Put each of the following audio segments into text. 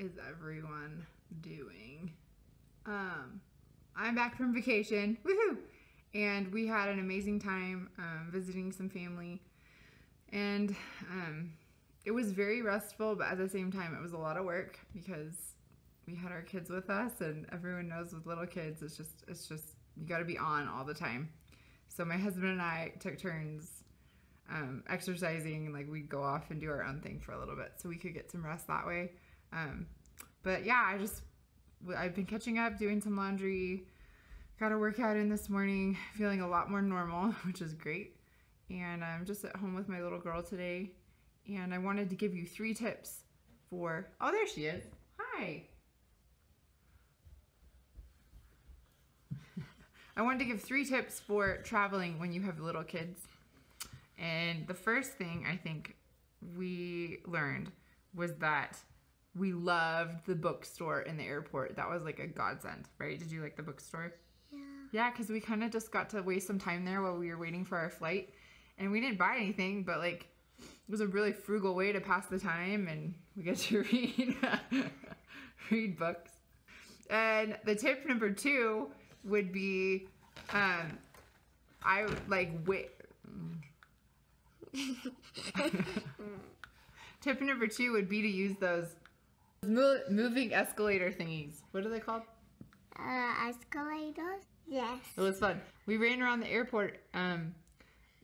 is everyone doing? I'm back from vacation. Woohoo! And we had an amazing time visiting some family. And it was very restful, but at the same time, it was a lot of work because we had our kids with us, and everyone knows with little kids, it's just you got to be on all the time. So my husband and I took turns exercising. Like, we'd go off and do our own thing for a little bit so we could get some rest that way. But yeah, I've been catching up, doing some laundry, got a workout in this morning, feeling a lot more normal, which is great. And I'm just at home with my little girl today. And I wanted to give you 3 tips for, oh, there she is. Hi. I wanted to give 3 tips for traveling when you have little kids. And the first thing I think we learned was that we loved the bookstore in the airport. That was like a godsend, right? Did you like the bookstore? Yeah. Yeah, because we kind of just got to waste some time there while we were waiting for our flight. And we didn't buy anything, but like, it was a really frugal way to pass the time, and we get to read, read books. And the tip number 2 would be, tip number 2 would be to use those moving escalator thingies. What are they called? Escalators? Yes. It was fun. We ran around the airport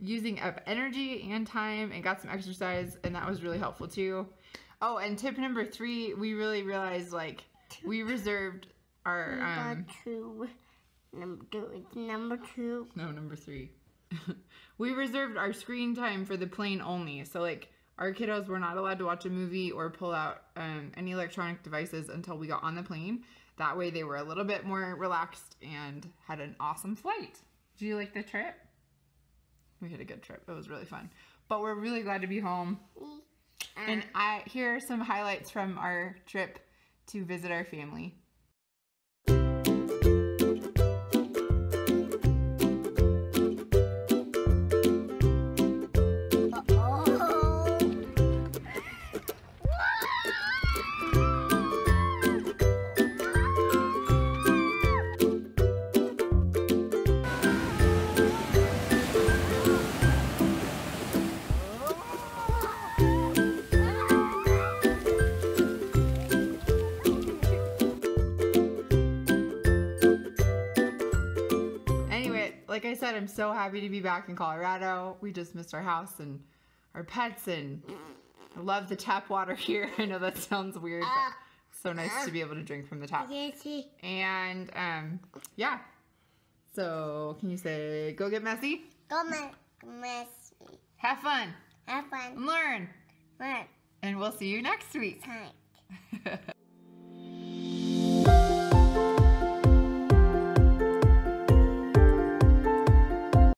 using up energy and time and got some exercise, and that was really helpful too. Oh, and tip number 3, we really realized, like, we reserved our number three. We reserved our screen time for the plane only. So, like, our kiddos were not allowed to watch a movie or pull out any electronic devices until we got on the plane. That way they were a little bit more relaxed and had an awesome flight. Do you like the trip? We had a good trip. It was really fun. But we're really glad to be home. And here are some highlights from our trip to visit our family. Like I said, I'm so happy to be back in Colorado. We just missed our house and our pets, and I love the tap water here. I know that sounds weird, but it's so nice to be able to drink from the tap. And yeah, so can you say, go get messy? Go messy. Have fun. Have fun. And learn. Learn. And we'll see you next week.